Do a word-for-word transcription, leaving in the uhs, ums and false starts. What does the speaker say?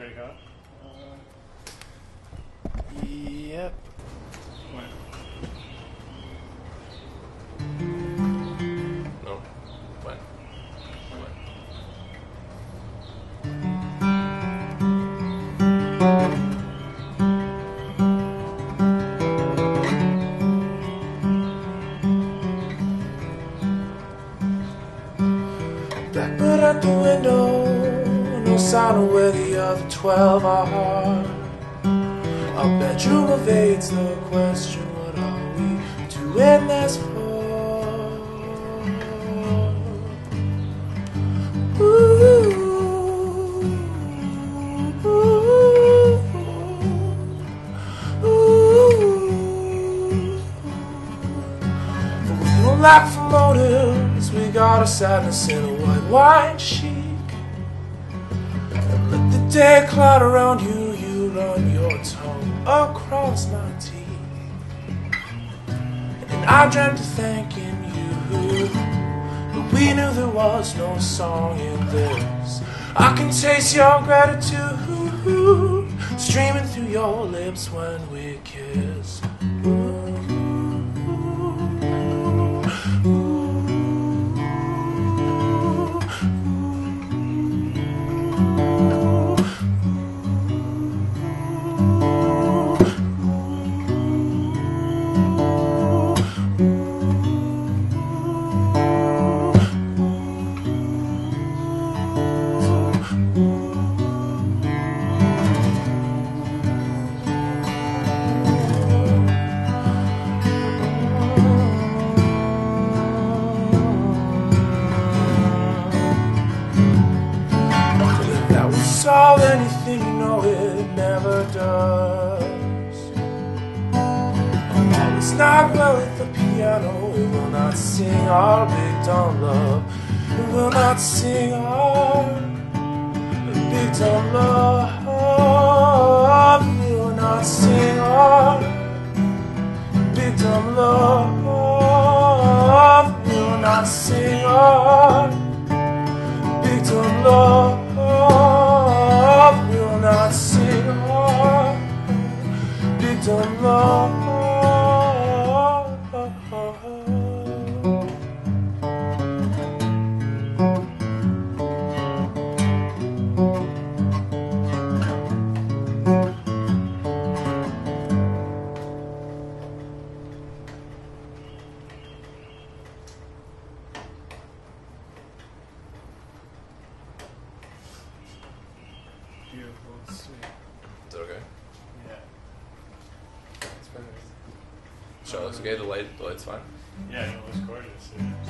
very hot. Uh, yep. Blackbird out the window, no sign of where the other twelve are. Our bedroom evades the question, what are we doing this for? Ooh, ooh, ooh, ooh. But with no lack for motives, we got our sadness in a way. Wine chic, and let the day cloud around you. You run your tongue across my teeth, and I dreamt of thanking you, but we knew there was no song in this. I can taste your gratitude streaming through your lips when we kiss. Solve anything, you know it never does. All is not well at the piano. It will not sing our big dumb love. It will not sing our big dumb love. It will not sing our big dumb love. It will not sing our big dumb love. Not sing our big dumb love. Beautiful, sweet. Is that okay? Yeah. It's perfect. So it's okay, the light the light's fine? Yeah, it was gorgeous. Yeah.